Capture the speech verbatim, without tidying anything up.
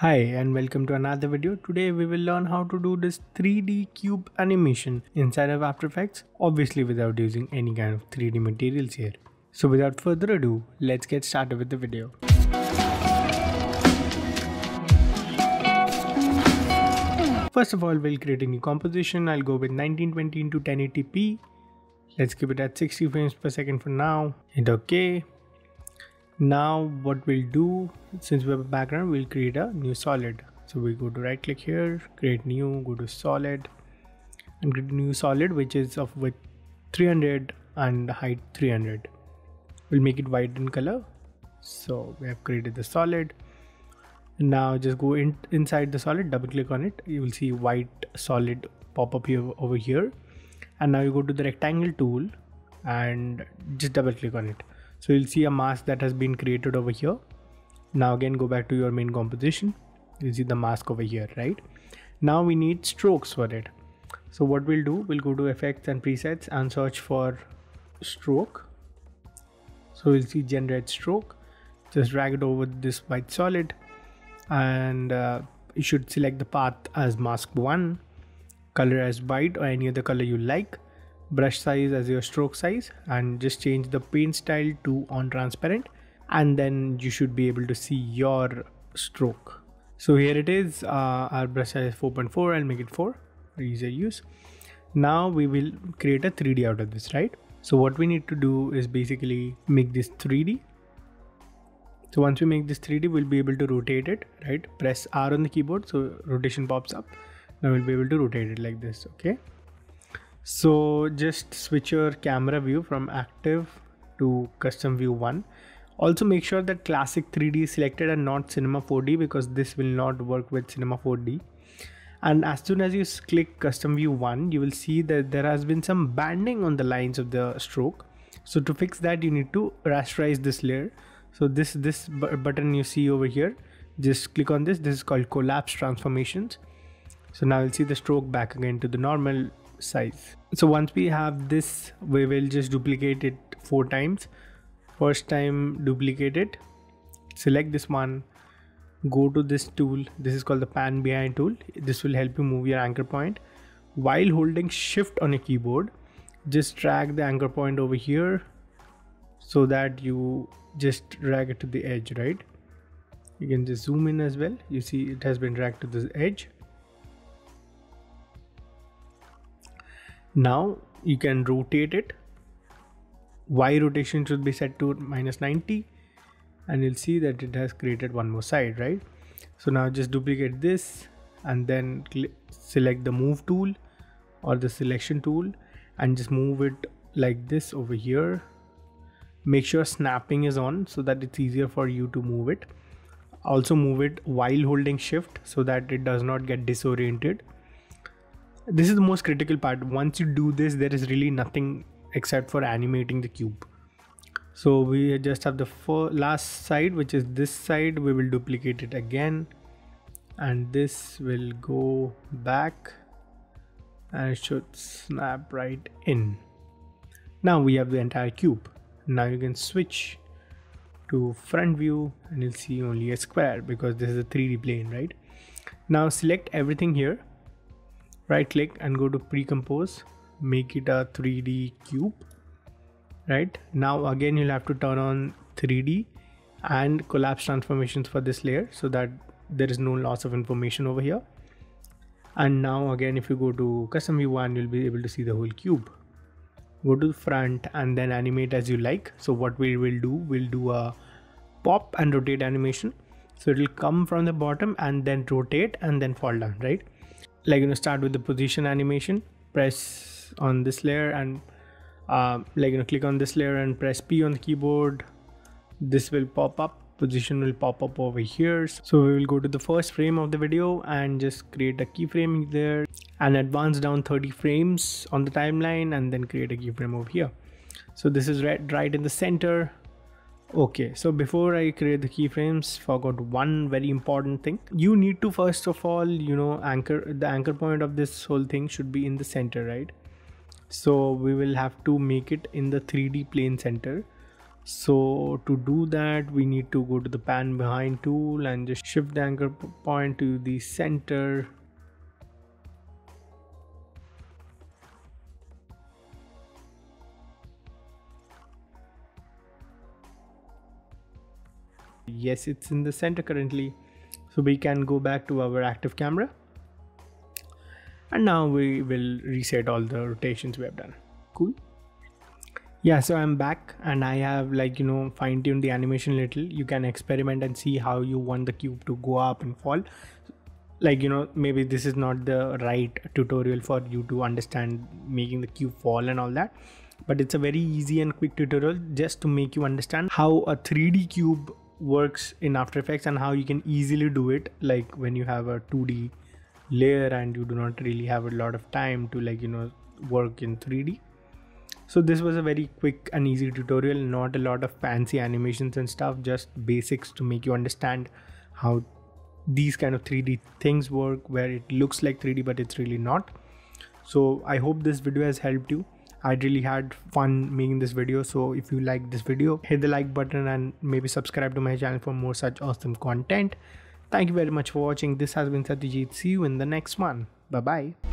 Hi and welcome to another video. Today we will learn how to do this three D cube animation inside of After Effects, obviously without using any kind of three D materials here. So without further ado, let's get started with the video. First of all, we'll create a new composition. I'll go with nineteen twenty into ten eighty p. Let's keep it at sixty frames per second for now. Hit OK. Now what we'll do, since we have a background, we'll create a new solid. So we go to right click here, create new, go to solid and create a new solid which is of width three hundred and height three hundred. We'll make it white in color. So we have created the solid. Now just go in, inside the solid, double click on it. You will see white solid pop up here over here. And now you go to the rectangle tool and just double click on it. So you'll see a mask that has been created over here. Now again, go back to your main composition. You see the mask over here, right? Now we need strokes for it. So what we'll do, we'll go to effects and presets and search for stroke. So we'll see generate stroke. Just drag it over this white solid and uh, you should select the path as mask one, color as white or any other color you like. Brush size as your stroke size and just change the paint style to on transparent, and then you should be able to see your stroke. So here it is, uh, our brush size is four point four, I'll make it four for easier use. Now we will create a three D out of this, right? So what we need to do is basically make this three D. So once we make this three D, we'll be able to rotate it, right? Press R on the keyboard so rotation pops up. Now we'll be able to rotate it like this, okay? So just switch your camera view from active to custom view one. Also make sure that classic three D is selected and not cinema four D, because this will not work with cinema four D. And as soon as you click custom view one, you will see that there has been some banding on the lines of the stroke. So to fix that, you need to rasterize this layer. So this this button you see over here, just click on this. This is called collapse transformations. So now you'll see the stroke back again to the normal size. So once we have this, we will just duplicate it four times. First time duplicate it, select this one, go to this tool. This is called the pan behind tool. This will help you move your anchor point. While holding shift on your keyboard, just drag the anchor point over here so that you just drag it to the edge, right? You can just zoom in as well. You see it has been dragged to this edge. Now you can rotate it. Y rotation should be set to minus ninety, and you'll see that it has created one more side, right? So now just duplicate this and then select the move tool or the selection tool and just move it like this over here. Make sure snapping is on so that it's easier for you to move it. Also move it while holding shift so that it does not get disoriented. This is the most critical part. Once you do this, there is really nothing except for animating the cube. So we just have the last side, which is this side. We will duplicate it again, and this will go back and it should snap right in. Now we have the entire cube. Now you can switch to front view and you'll see only a square, because this is a three D plane, right? Now select everything here. Right click and go to pre-compose, make it a three D cube, right? Now again, you'll have to turn on three D and collapse transformations for this layer so that there is no loss of information over here. And now again, if you go to custom view one, you'll be able to see the whole cube. Go to the front and then animate as you like. So what we will do, we'll do a pop and rotate animation. So it'll come from the bottom and then rotate and then fall down, right? Like, you know, start with the position animation, press on this layer and uh, like, you know, click on this layer and press P on the keyboard. This will pop up, position will pop up over here. So we will go to the first frame of the video and just create a keyframe there and advance down thirty frames on the timeline and then create a keyframe over here. So this is right, right in the center. Okay, so before I create the keyframes, forgot one very important thing. You need to, first of all, you know, anchor the anchor point of this whole thing should be in the center, right? So we will have to make it in the three D plane center. So to do that, we need to go to the pan behind tool and just shift the anchor point to the center. Yes, it's in the center currently. So we can go back to our active camera. And now we will reset all the rotations we have done. Cool. Yeah, so I'm back and I have like, you know, fine-tuned the animation a little. You can experiment and see how you want the cube to go up and fall. Like, you know, maybe this is not the right tutorial for you to understand making the cube fall and all that. But it's a very easy and quick tutorial just to make you understand how a three D cube works in After Effects and how you can easily do it, like when you have a two D layer and you do not really have a lot of time to, like, you know, work in three D. So this was a very quick and easy tutorial, not a lot of fancy animations and stuff, just basics to make you understand how these kind of three D things work, where it looks like three D but it's really not. So I hope this video has helped you. I really had fun making this video, so if you like this video, hit the like button and maybe subscribe to my channel for more such awesome content. Thank you very much for watching. This has been Satyajit. See you in the next one. Bye bye.